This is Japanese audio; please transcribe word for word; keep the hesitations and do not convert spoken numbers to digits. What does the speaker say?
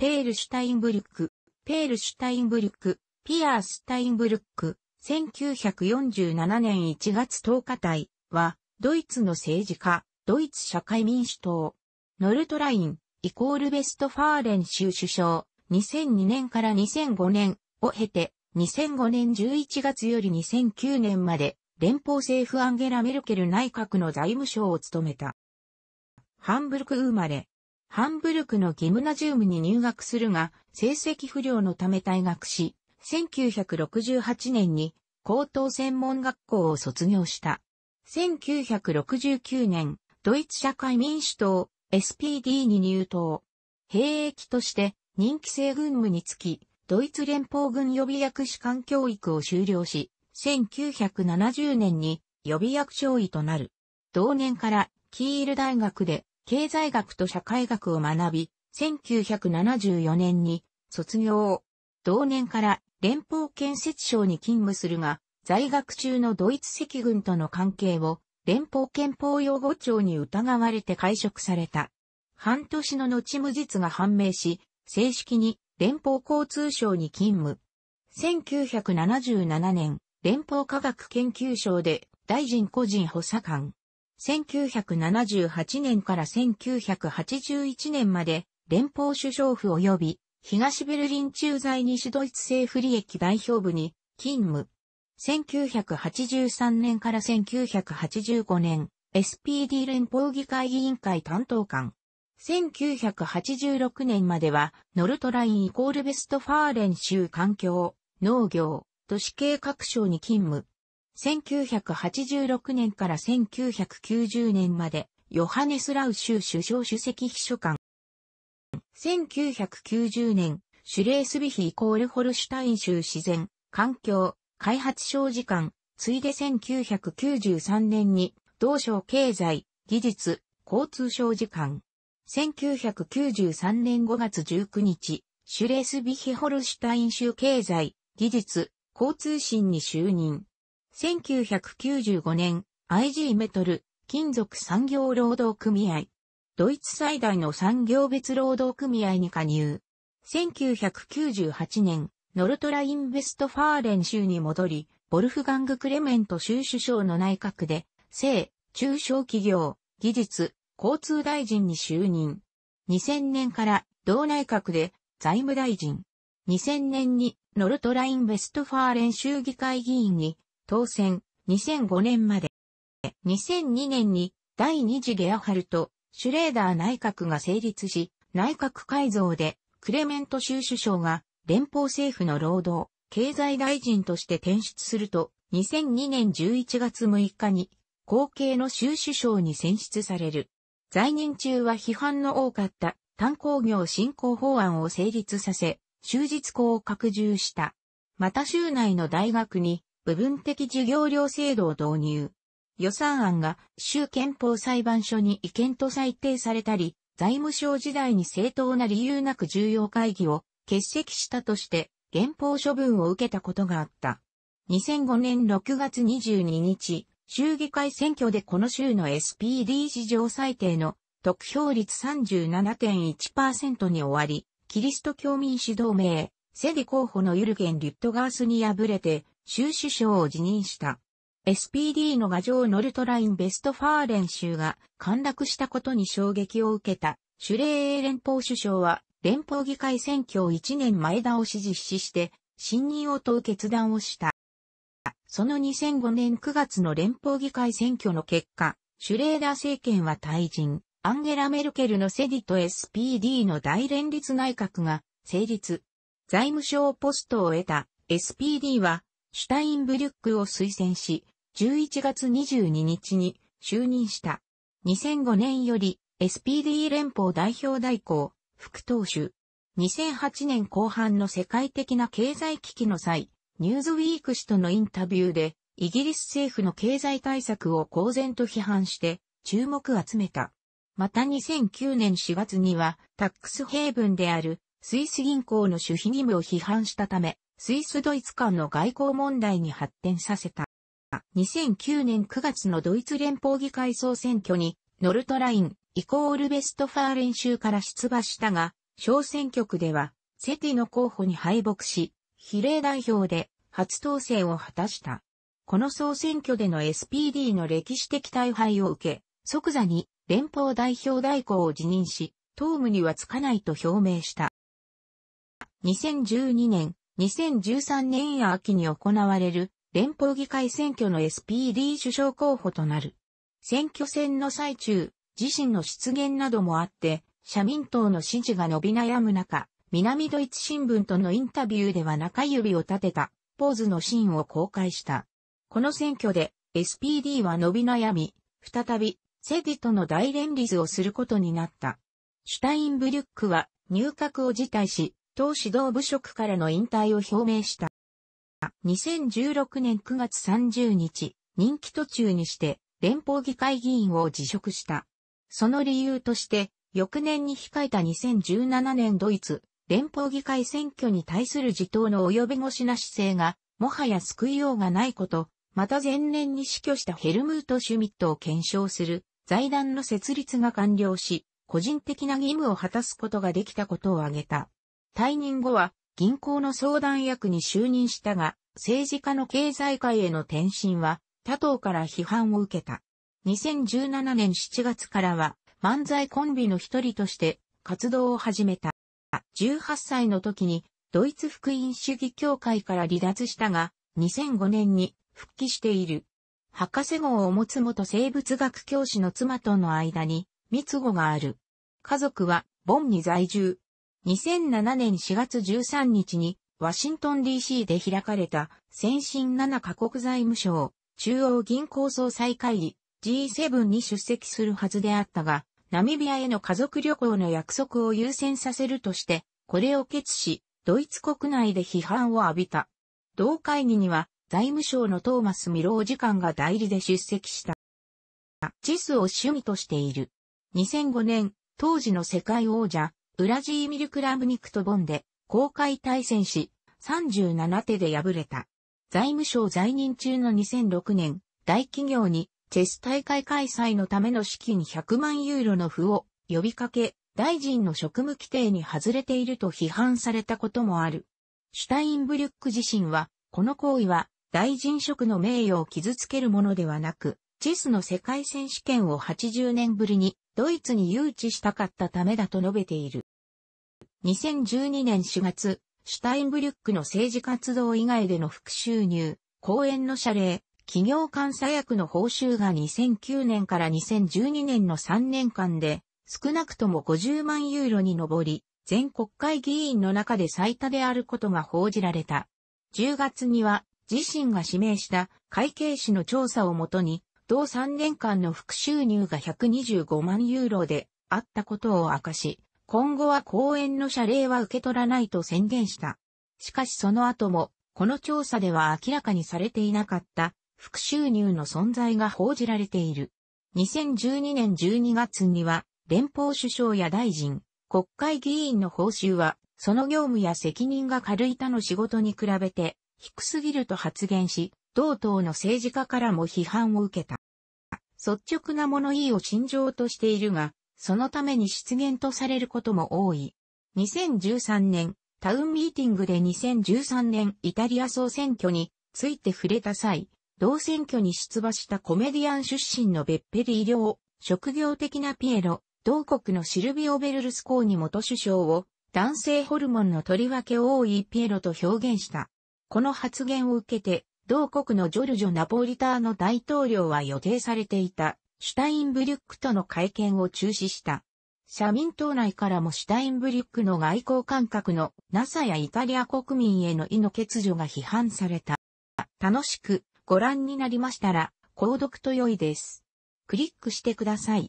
ペールシュタインブルク、ペールシュタインブルク、ピアー・スタインブルック、せんきゅうひゃくよんじゅうななねんいちがつとおか体は、ドイツの政治家、ドイツ社会民主党、ノルトライン、イコールベストファーレン州首相、にせんにねんからにせんごねんを経て、にせんごねんじゅういちがつよりにせんきゅうねんまで、連邦政府アンゲラ・メルケル内閣の財務相を務めた。ハンブルク生まれ。ハンブルクのギムナジウムに入学するが、成績不良のため退学し、せんきゅうひゃくろくじゅうはちねんに高等専門学校を卒業した。せんきゅうひゃくろくじゅうきゅうねん、ドイツ社会民主党 エスピーディー に入党。兵役として任期制軍務につき、ドイツ連邦軍予備役士官教育を修了し、せんきゅうひゃくななじゅうねんに予備役少尉となる。同年からキール大学で経済学と社会学を学び、せんきゅうひゃくななじゅうよねんに卒業。同年から連邦建設省に勤務するが、在学中のドイツ赤軍との関係を連邦憲法擁護庁に疑われて解職された。半年の後無実が判明し、正式に連邦交通省に勤務。せんきゅうひゃくななじゅうななねん、連邦科学研究省で大臣個人補佐官。せんきゅうひゃくななじゅうはちねんからせんきゅうひゃくはちじゅういちねんまで連邦首相府及び東ベルリン駐在西ドイツ政府利益代表部に勤務。せんきゅうひゃくはちじゅうさんねんからせんきゅうひゃくはちじゅうごねん、エスピーディー 連邦議会議員会担当官。せんきゅうひゃくはちじゅうろくねんまでは、ノルトラインイコールベストファーレン州環境、農業、都市計画省に勤務。せんきゅうひゃくはちじゅうろくねんからせんきゅうひゃくきゅうじゅうねんまで、ヨハネスラウ州首相首席秘書官。せんきゅうひゃくきゅうじゅうねん、シュレースヴィヒイコールホルシュタイン州自然、環境、開発省次官、ついでせんきゅうひゃくきゅうじゅうさんねんに、同省経済、技術、交通省次官。せんきゅうひゃくきゅうじゅうさんねんごがつじゅうくにち、シュレースヴィヒホルシュタイン州経済、技術、交通審に就任。せんきゅうひゃくきゅうじゅうごねん、アイジー メトル、金属産業労働組合。ドイツ最大の産業別労働組合に加入。せんきゅうひゃくきゅうじゅうはちねん、ノルトライン・ベストファーレン州に戻り、ボルフガング・クレメント州首相の内閣で、製、中小企業、技術、交通大臣に就任。にせんねんから同内閣で財務大臣。にせんねんにノルトライン・ベストファーレン州議会議員に当選。にせんごねんまで。にせんにねんに第二次ゲアハルト・シュレーダー内閣が成立し、内閣改造でクレメント州首相が連邦政府の労働、経済大臣として転出すると、にせんにねんじゅういちがつむいかに後継の州首相に選出される。在任中は批判の多かった炭鉱業振興法案を成立させ、州実行を拡充した。また州内の大学に部分的授業料制度を導入。予算案が州憲法裁判所に違憲と裁定されたり、財務省時代に正当な理由なく重要会議を欠席したとして、減俸処分を受けたことがあった。にせんごねんろくがつにじゅうににち、州議会選挙でこの州の エスピーディー 史上最低の得票率 さんじゅうななてんいちパーセント に終わり、キリスト教民主同盟、セディ候補のユルゲン・リュットガースに敗れて、州首相を辞任した。エスピーディー の牙城ノルトライン・ベストファーレン州が陥落したことに衝撃を受けたシュレー連邦首相は連邦議会選挙をいちねんまえ倒し実施して信任を問う決断をした。そのにせんごねんくがつの連邦議会選挙の結果、シュレーダー政権は退陣、アンゲラ・メルケルのセディと エスピーディー の大連立内閣が成立。財務省ポストを得た エスピーディー はシュタインブリュックを推薦し、じゅういちがつにじゅうににちに就任した。にせんごねんより エスピーディー 連邦代表代行、副党首。にせんはちねんこう半の世界的な経済危機の際、ニューズウィーク氏とのインタビューで、イギリス政府の経済対策を公然と批判して、注目を集めた。またにせんきゅうねんしがつには、タックスヘイブンである、スイス銀行の守秘義務を批判したため、スイス・ドイツ間の外交問題に発展させた。にせんきゅうねんくがつのドイツ連邦議会総選挙に、ノルトライン、イコールベストファーレン州から出馬したが、小選挙区では、セティの候補に敗北し、比例代表で初当選を果たした。この総選挙での エスピーディー の歴史的大敗を受け、即座に連邦代表代行を辞任し、党務にはつかないと表明した。にせんじゅうにねん、にせんじゅうさんねん秋に行われる連邦議会選挙の エスピーディー 首相候補となる。選挙戦の最中、自身の失言などもあって、社民党の支持が伸び悩む中、南ドイツ新聞とのインタビューでは中指を立てたポーズのシーンを公開した。この選挙で エスピーディー は伸び悩み、再びセディとの大連立をすることになった。シュタインブリュックは入閣を辞退し、党指導部職からの引退を表明した。にせんじゅうろくねんくがつさんじゅうにち、任期途中にして連邦議会議員を辞職した。その理由として、翌年に控えたにせんじゅうななねんドイツ連邦議会選挙に対する自党の及び腰な姿勢が、もはや救いようがないこと、また前年に死去したヘルムート・シュミットを検証する財団の設立が完了し、個人的な義務を果たすことができたことを挙げた。退任後は銀行の相談役に就任したが、政治家の経済界への転身は他党から批判を受けた。にせんじゅうななねんしちがつからは漫才コンビの一人として活動を始めた。じゅうはっさいの時にドイツ福音主義協会から離脱したが、にせんごねんに復帰している。博士号を持つ元生物学教師の妻との間に三つ子がある。家族はボンに在住。にせんななねんしがつじゅうさんにちにワシントン ディーシー で開かれた先進ななカ国財務省中央銀行総裁会議 ジーセブン に出席するはずであったが、ナミビアへの家族旅行の約束を優先させるとして、これを決し、ドイツ国内で批判を浴びた。同会議には、財務省のトーマス・ミロー次官が代理で出席した。チェスを趣味としている。にせんごねん、当時の世界王者、ウラジーミル・クラムニクとボンで、公開対戦し、さんじゅうななてで敗れた。財務省在任中のにせんろくねん、大企業に、チェス大会開催のための資金ひゃくまんユーロの付を呼びかけ、大臣の職務規定に外れていると批判されたこともある。シュタインブリュック自身は、この行為は大臣職の名誉を傷つけるものではなく、チェスの世界選手権をはちじゅうねんぶりにドイツに誘致したかったためだと述べている。にせんじゅうにねんしがつ、シュタインブリュックの政治活動以外での副収入、講演の謝礼、企業監査役の報酬がにせんきゅうねんからにせんじゅうにねんのさんねんかんで少なくともごじゅうまんユーロに上り、全国会議員の中で最多であることが報じられた。じゅうがつには自身が指名した会計士の調査をもとに、同さんねんかんの副収入がひゃくにじゅうごまんユーロであったことを明かし、今後は講演の謝礼は受け取らないと宣言した。しかしその後も、この調査では明らかにされていなかった。副収入の存在が報じられている。にせんじゅうにねんじゅうにがつには、連邦首相や大臣、国会議員の報酬は、その業務や責任が軽い他の仕事に比べて、低すぎると発言し、同党の政治家からも批判を受けた。率直な物言いを信条としているが、そのために失言とされることも多い。にせんじゅうさんねん、タウンミーティングでにせんじゅうさんねんイタリア総選挙について触れた際、同選挙に出馬したコメディアン出身のベッペリーリを、職業的なピエロ、同国のシルビオ・ベルルスコーニ元首相を、男性ホルモンのとりわけ多いピエロと表現した。この発言を受けて、同国のジョルジョ・ナポリターノ大統領は予定されていた、シュタインブリュックとの会見を中止した。社民党内からもシュタインブリュックの外交感覚のなさやイタリア国民への意の欠如が批判された。楽しく。ご覧になりましたら、購読と良いです。クリックしてください。